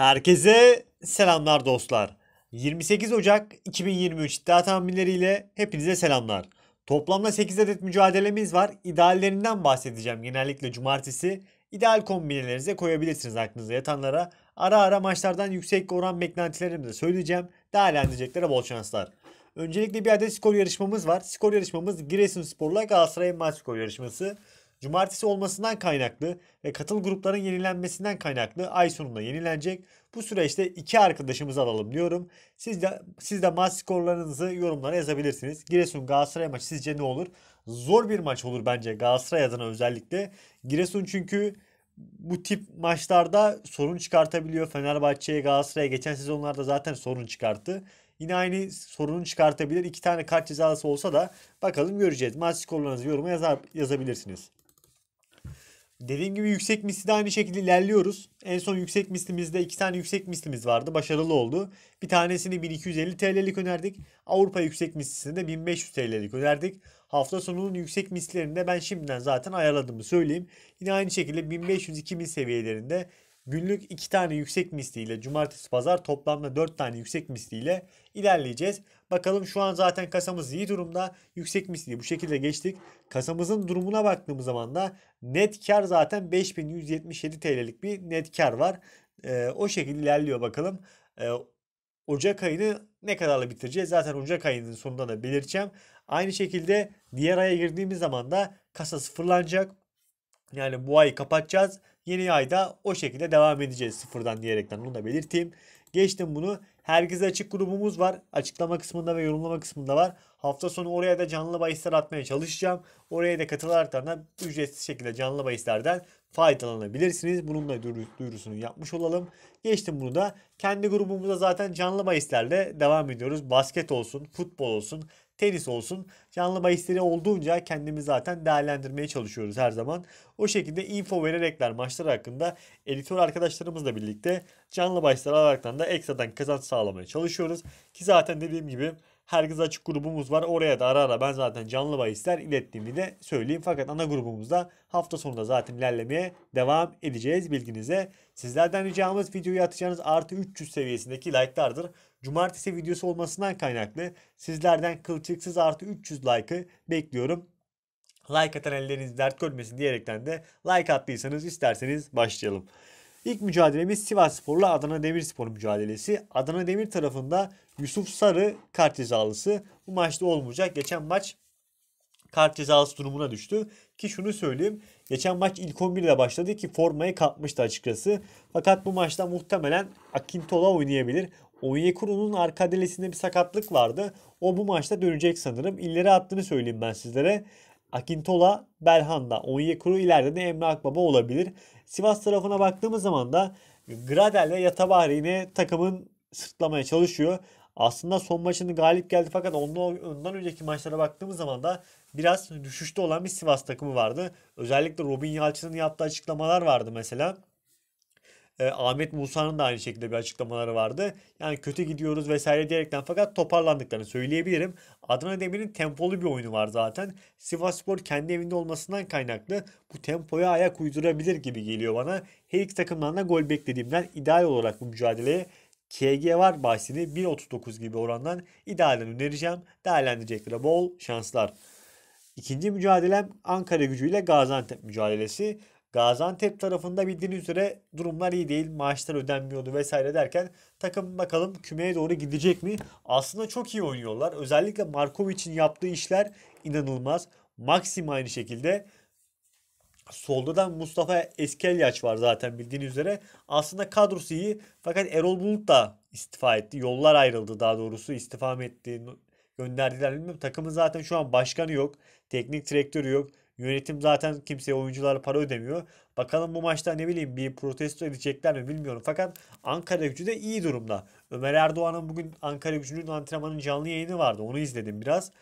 Herkese selamlar dostlar. 28 Ocak 2023 iddia tahminleriyle hepinize selamlar. Toplamda 8 adet mücadelemiz var. İdeallerinden bahsedeceğim genellikle cumartesi. İdeal kombinelerinize koyabilirsiniz aklınıza yatanlara. Ara ara maçlardan yüksek oran beklentilerimi de söyleyeceğim. Değerlendireceklere bol şanslar. Öncelikle bir adet skor yarışmamız var. Skor yarışmamız Giresun Spor'la Galatasaray maç skor yarışması. Cumartesi olmasından kaynaklı ve katıl grupların yenilenmesinden kaynaklı ay sonunda yenilenecek. Bu süreçte iki arkadaşımızı alalım diyorum. Siz de maç skorlarınızı yorumlara yazabilirsiniz. Giresun Galatasaray maçı sizce ne olur? Zor bir maç olur bence Galatasaray adına özellikle. Giresun çünkü bu tip maçlarda sorun çıkartabiliyor. Fenerbahçe'ye, Galatasaray'a geçen sezonlarda zaten sorun çıkarttı. Yine aynı sorunu çıkartabilir. İki tane kart cezası olsa da bakalım göreceğiz. Maç skorlarınızı yoruma yazabilirsiniz. Dediğim gibi yüksek misli de aynı şekilde ilerliyoruz. En son yüksek mislimizde 2 tane yüksek mislimiz vardı. Başarılı oldu. Bir tanesini 1250 TL'lik önerdik. Avrupa yüksek mislisini de 1500 TL'lik önerdik. Hafta sonunun yüksek mislilerini de ben şimdiden zaten ayarladığımı söyleyeyim. Yine aynı şekilde 1500-2000 seviyelerinde günlük 2 tane yüksek misliyle cumartesi pazar toplamda 4 tane yüksek misliyle ilerleyeceğiz. Bakalım şu an zaten kasamız iyi durumda. Yüksek misliyi bu şekilde geçtik. Kasamızın durumuna baktığımız zaman da net kar zaten 5177 TL'lik bir net kar var. O şekilde ilerliyor bakalım. Ocak ayını ne kadarla bitireceğiz? Zaten Ocak ayının sonunda da belirteceğim. Aynı şekilde diğer aya girdiğimiz zaman da kasa sıfırlanacak. Yani bu ayı kapatacağız. Yeni ayda o şekilde devam edeceğiz sıfırdan diyerekten onu da belirteyim. Geçtim bunu. Herkese açık grubumuz var. Açıklama kısmında ve yorumlama kısmında var. Hafta sonu oraya da canlı bahisler atmaya çalışacağım. Oraya da katılarak da ücretsiz şekilde canlı bahislerden faydalanabilirsiniz. Bunun da duyurusunu yapmış olalım. Geçtim bunu da. Kendi grubumuzda zaten canlı bahislerle devam ediyoruz. Basket olsun, futbol olsun, tenis olsun. Canlı bahisleri olduğunca kendimizi zaten değerlendirmeye çalışıyoruz her zaman. O şekilde info vererekler maçlar hakkında editör arkadaşlarımızla birlikte canlı bahisler alaraktan da ekstradan kazanç sağlamaya çalışıyoruz. Ki zaten dediğim gibi herkes açık grubumuz var. Oraya da ara ara ben zaten canlı bahisler ilettiğimi de söyleyeyim. Fakat ana grubumuzda hafta sonunda zaten ilerlemeye devam edeceğiz bilginize. Sizlerden ricamız videoyu atacağınız artı 300 seviyesindeki like'lardır. Cumartesi videosu olmasından kaynaklı sizlerden kılçıksız artı 300 like'ı bekliyorum. Like atan elleriniz dert görmesin diyerekten de like attıysanız isterseniz başlayalım. İlk mücadelemiz Sivasspor'la Adana Demirspor mücadelesi. Adana Demir tarafında Yusuf Sarı kart cezalısı. Bu maçta olmayacak. Geçen maç kart cezalısı durumuna düştü. Ki şunu söyleyeyim. Geçen maç ilk 11'de başladı ki formayı kapmıştı açıkçası. Fakat bu maçta muhtemelen Akintola oynayabilir. Oye Kuru'nun arka delesinde bir sakatlık vardı. O bu maçta dönecek sanırım. İleri attığını söyleyeyim ben sizlere. Akintola, Belhanda, Onyekuru ileride de Emre Akbaba olabilir. Sivas tarafına baktığımız zaman da Gradel ve Yatabahri yine takımın sırtlamaya çalışıyor. Aslında son maçını galip geldi fakat ondan önceki maçlara baktığımız zaman da biraz düşüşte olan bir Sivas takımı vardı. Özellikle Robin Yalçın'ın yaptığı açıklamalar vardı mesela. Ahmet Musa'nın da aynı şekilde bir açıklamaları vardı. Yani kötü gidiyoruz vesaire diyerekten fakat toparlandıklarını söyleyebilirim. Adana Demir'in tempolu bir oyunu var zaten. Sivasspor kendi evinde olmasından kaynaklı bu tempoya ayak uydurabilir gibi geliyor bana. Her iki takımdan da gol beklediğimden ideal olarak bu mücadeleye KG var bahsini 1.39 gibi orandan idealen önereceğim. Değerlendireceklere bol şanslar. İkinci mücadelem Ankara Gücü ile Gaziantep mücadelesi. Gaziantep tarafında bildiğiniz üzere durumlar iyi değil. Maaşlar ödenmiyordu vesaire derken takım bakalım kümeye doğru gidecek mi? Aslında çok iyi oynuyorlar. Özellikle Markoviç'in yaptığı işler inanılmaz. Maxim aynı şekilde. Solda da Mustafa Eskelyac var zaten bildiğiniz üzere. Aslında kadrosu iyi. Fakat Erol Bulut da istifa etti. Yollar ayrıldı daha doğrusu. İstifa mı etti? Gönderdiler bilmiyorum. Takımın zaten şu an başkanı yok. Teknik direktörü yok. Yönetim zaten kimseye oyunculara para ödemiyor. Bakalım bu maçta ne bileyim bir protesto edecekler mi bilmiyorum. Fakat Ankara Gücü de iyi durumda. Ömer Erdoğan'ın bugün Ankara Gücü'nün antrenmanın canlı yayını vardı. Onu izledim biraz.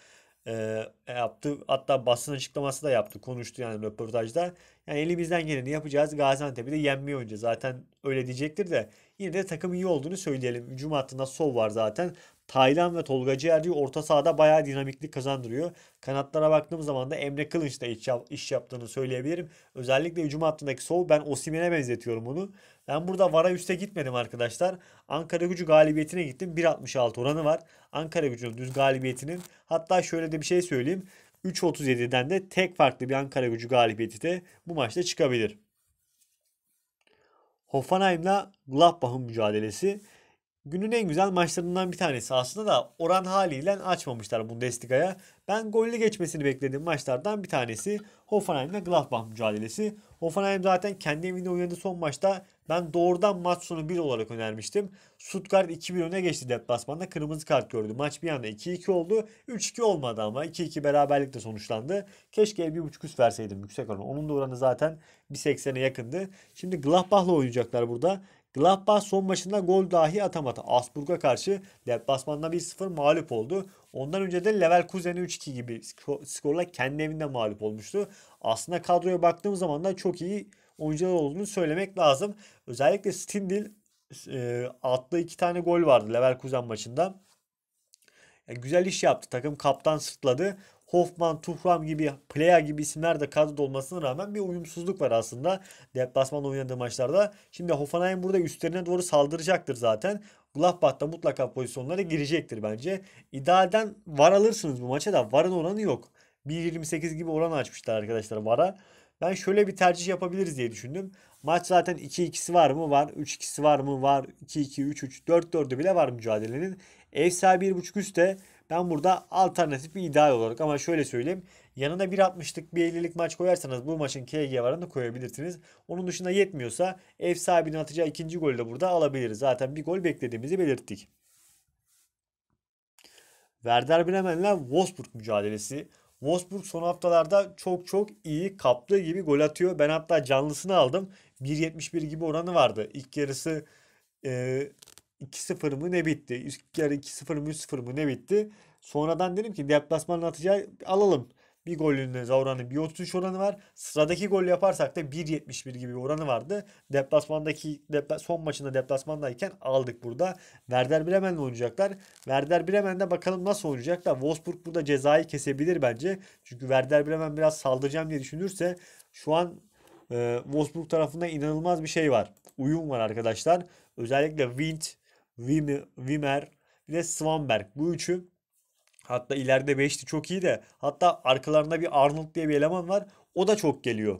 Yaptı. Hatta basın açıklaması da yaptı. Konuştu yani röportajda. Yani elimizden geleni yapacağız. Gaziantep'i de yenmeye oynayacağız. Zaten öyle diyecektir de. Yine de takım iyi olduğunu söyleyelim. Hücum hattında Sov var zaten. Taylan ve Tolga Ciğerci orta sahada bayağı dinamiklik kazandırıyor. Kanatlara baktığım zaman da Emre Kılınç da iş yaptığını söyleyebilirim. Özellikle hücum hattındaki sol, ben Osimhen'e benzetiyorum onu. Ben burada VAR'a üste gitmedim arkadaşlar. Ankara Gücü galibiyetine gittim. 1.66 oranı var. Ankara Gücü'nün düz galibiyetinin. Hatta şöyle de bir şey söyleyeyim. 3.37'den de tek farklı bir Ankara Gücü galibiyeti de bu maçta çıkabilir. Hoffenheim'la Gladbach'ın mücadelesi. Günün en güzel maçlarından bir tanesi aslında da oran haliyle açmamışlar Bundesliga'ya. Ben gollü geçmesini beklediğim maçlardan bir tanesi Hoffenheim ile Gladbach mücadelesi. Hoffenheim zaten kendi evinde oynadığı son maçta ben doğrudan maç sonu 1 olarak önermiştim. Stuttgart 2-1 öne geçti deplasmanda, kırmızı kart gördü. Maç bir anda 2-2 oldu. 3-2 olmadı ama 2-2 beraberlikle sonuçlandı. Keşke 1.5 üst verseydim yüksek oranı. Onun da oranı zaten 1.80'e yakındı. Şimdi Gladbach'la oynayacaklar burada. Gladbach son maçında gol dahi atamadı. Augsburg'a karşı deplasmanda 1-0 mağlup oldu. Ondan önce de Leverkusen'e 3-2 gibi skorla kendi evinde mağlup olmuştu. Aslında kadroya baktığım zaman da çok iyi oyuncular olduğunu söylemek lazım. Özellikle Stindl attığı 2 tane gol vardı Leverkusen maçında. Yani güzel iş yaptı. Takım kaptan sırtladı. Hoffman, Thuram gibi, Plea gibi isimler de kadroda olmasına rağmen bir uyumsuzluk var aslında deplasmanda oynadığı maçlarda. Şimdi Hoffenheim burada üstlerine doğru saldıracaktır zaten. Gladbach da mutlaka pozisyonlara girecektir bence. İdealden VAR alırsınız bu maça da VAR'ın oranı yok. 1.28 gibi oran açmışlar arkadaşlar VAR'a. Ben şöyle bir tercih yapabiliriz diye düşündüm. Maç zaten 2-2'si var mı? Var. 3-2'si var mı? Var. 2-2, 3-3, 4-4'ü bile var mücadelenin. Ev sahibi 1.5 üstte. Ben burada alternatif bir ideal olarak ama şöyle söyleyeyim. Yanına 1.60'lık bir 50'lik maç koyarsanız bu maçın KG varını koyabilirsiniz. Onun dışında yetmiyorsa ev sahibinin atacağı ikinci golü de burada alabiliriz. Zaten bir gol beklediğimizi belirttik. Werder Bremen'le Wolfsburg mücadelesi. Wolfsburg son haftalarda çok iyi kaptığı gibi gol atıyor. Ben hatta canlısını aldım. 1.71 gibi oranı vardı. İlk yarısı 2-0 mı ne bitti? İlk yarı 2-0 mı 3-0 mı ne bitti? Sonradan dedim ki deplasmanın atacağı alalım. Bir golünün oranı 1.33 oranı var. Sıradaki gol yaparsak da 1.71 gibi oranı vardı. Deplasmandaki son maçında deplasmandayken aldık burada. Werder Bremen'le oynayacaklar. Werder Bremen'de bakalım nasıl oynayacaklar. Wolfsburg burada cezayı kesebilir bence. Çünkü Werder Bremen biraz saldıracağım diye düşünürse şu an Wolfsburg tarafında inanılmaz bir şey var. Uyum var arkadaşlar. Özellikle Wind, Wimmer bir de Svanberg. Bu üçü hatta ileride 5'ti çok iyi de hatta arkalarında bir Arnold diye bir eleman var. O da çok geliyor.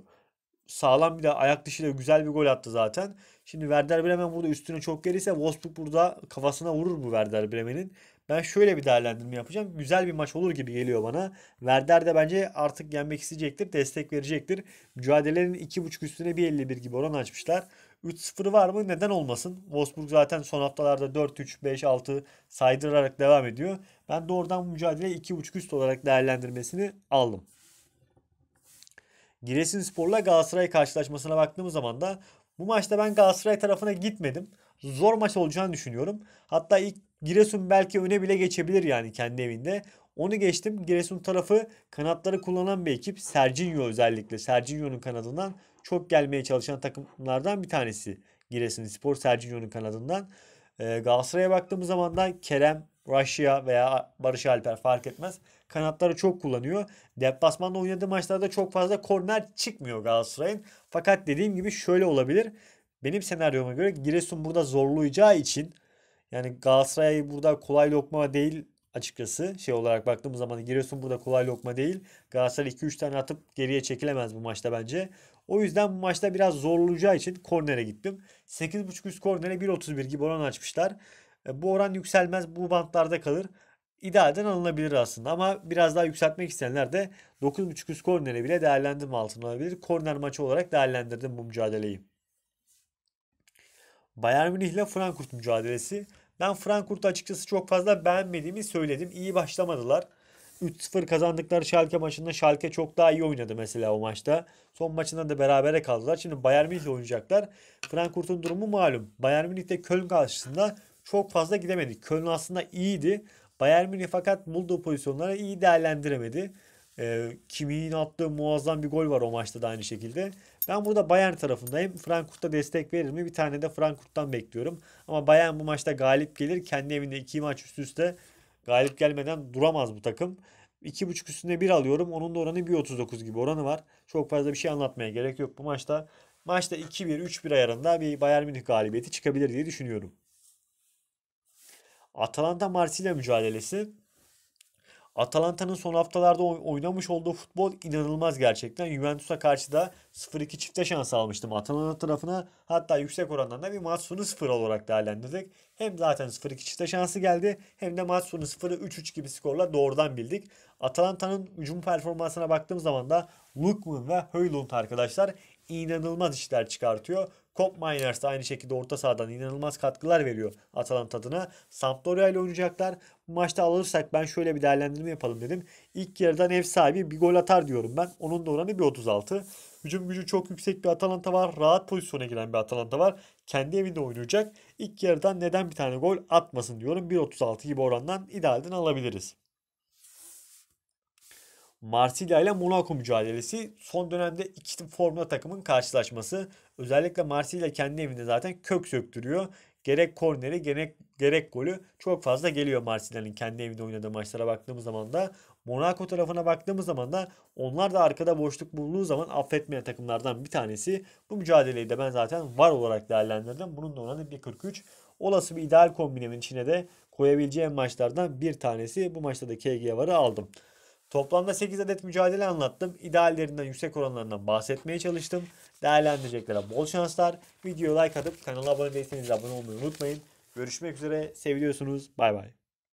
Sağlam bir de ayak dışıyla güzel bir gol attı zaten. Şimdi Werder Bremen burada üstüne çok gelirse Wolfsburg burada kafasına vurur bu Werder Bremen'in. Ben şöyle bir değerlendirme yapacağım. Güzel bir maç olur gibi geliyor bana. Werder de bence artık yenmek isteyecektir. Destek verecektir. Mücadelelerin 2.5 üstüne 1.51 gibi oran açmışlar. 3-0 var mı? Neden olmasın? Wolfsburg zaten son haftalarda 4-3-5-6 saydırarak devam ediyor. Ben doğrudan bu mücadeleyi 2.5 üst olarak değerlendirmesini aldım. Giresun Spor'la Galatasaray karşılaşmasına baktığım zaman da bu maçta ben Galatasaray tarafına gitmedim. Zor maç olacağını düşünüyorum. Hatta ilk Giresun belki öne bile geçebilir yani kendi evinde. Onu geçtim. Giresun tarafı kanatları kullanan bir ekip. Serginio özellikle. Serginio'nun kanadından çok gelmeye çalışan takımlardan bir tanesi. Giresun Spor Serginio'nun kanadından. Galatasaray'a baktığımız zaman da Kerem, Raşia veya Barış Alper fark etmez. Kanatları çok kullanıyor. Deplasmanda oynadığı maçlarda çok fazla korner çıkmıyor Galatasaray'ın. Fakat dediğim gibi şöyle olabilir. Benim senaryoma göre Giresun burada zorlayacağı için yani Galatasaray burada kolay lokma değil açıkçası. Şey olarak baktığımız zaman Giresun burada kolay lokma değil. Galatasaray 2-3 tane atıp geriye çekilemez bu maçta bence. O yüzden bu maçta biraz zorlayacağı için kornere gittim. 8.5 üst kornere 1.31 gibi oran açmışlar. Bu oran yükselmez. Bu bantlarda kalır. İdealden alınabilir aslında ama biraz daha yükseltmek isteyenler de 9.5 üst kornere bile değerlendirme altına alabilir. Korner maçı olarak değerlendirdim bu mücadeleyi. Bayern Münih ile Frankfurt mücadelesi. Ben Frankfurt'u açıkçası çok fazla beğenmediğimi söyledim. İyi başlamadılar. 3-0 kazandıkları Schalke maçında Schalke çok daha iyi oynadı mesela o maçta. Son maçında da berabere kaldılar. Şimdi Bayern Münih ile oynayacaklar. Frankfurt'un durumu malum. Bayern Münih de Köln karşısında çok fazla gidemedi. Köln aslında iyiydi. Bayern Münih fakat bulduğu pozisyonları iyi değerlendiremedi. Kimi'nin attığı muazzam bir gol var o maçta da aynı şekilde. Ben burada Bayern tarafındayım. Frankfurt'a destek verir mi? Bir tane de Frankfurt'tan bekliyorum. Ama Bayern bu maçta galip gelir. Kendi evinde 2 maç üst üste galip gelmeden duramaz bu takım. 2.5 üstüne 1 alıyorum. Onun da oranı 1.39 gibi oranı var. Çok fazla bir şey anlatmaya gerek yok bu maçta. Maçta 2-1, 3-1 ayarında bir Bayern Münih galibiyeti çıkabilir diye düşünüyorum. Atalanta-Marsilya mücadelesi. Atalanta'nın son haftalarda oynamış olduğu futbol inanılmaz gerçekten. Juventus'a karşı da 0-2 çifte şans almıştım Atalanta tarafına. Hatta yüksek orandan da bir maç sonu 0 olarak değerlendirdik. Hem zaten 0-2 çifte şansı geldi hem de maç sonu 0'ı 3-3 gibi skorla doğrudan bildik. Atalanta'nın hücum performansına baktığım zaman da Lukman ve Højlund arkadaşlar inanılmaz işler çıkartıyor. Kop Miners de aynı şekilde orta sahadan inanılmaz katkılar veriyor Atalanta adına. Sampdoria ile oynayacaklar. Bu maçta alırsak ben şöyle bir değerlendirme yapalım dedim. İlk yarıdan ev sahibi bir gol atar diyorum ben. Onun da oranı 1.36. Hücum gücü çok yüksek bir Atalanta var. Rahat pozisyona giren bir Atalanta var. Kendi evinde oynayacak. İlk yarıdan neden bir tane gol atmasın diyorum. 1.36 gibi orandan idealden alabiliriz. Marsilya ile Monaco mücadelesi son dönemde iki formda takımın karşılaşması. Özellikle Marsilya kendi evinde zaten kök söktürüyor. Gerek korneri gerek golü çok fazla geliyor Marsilya'nın kendi evinde oynadığı maçlara baktığımız zaman da. Monaco tarafına baktığımız zaman da onlar da arkada boşluk bulduğu zaman affetmeyen takımlardan bir tanesi. Bu mücadeleyi de ben zaten var olarak değerlendirdim. Bunun da oranı 1.43. Olası bir ideal kombinemin içine de koyabileceğim maçlardan bir tanesi. Bu maçta da KG varı aldım. Toplamda 8 adet mücadele anlattım. İdeallerinden, yüksek oranlarından bahsetmeye çalıştım. Değerlendireceklere bol şanslar. Videoya like atıp kanala abone değilseniz abone olmayı unutmayın. Görüşmek üzere. Seviyorsunuz. Bay bay.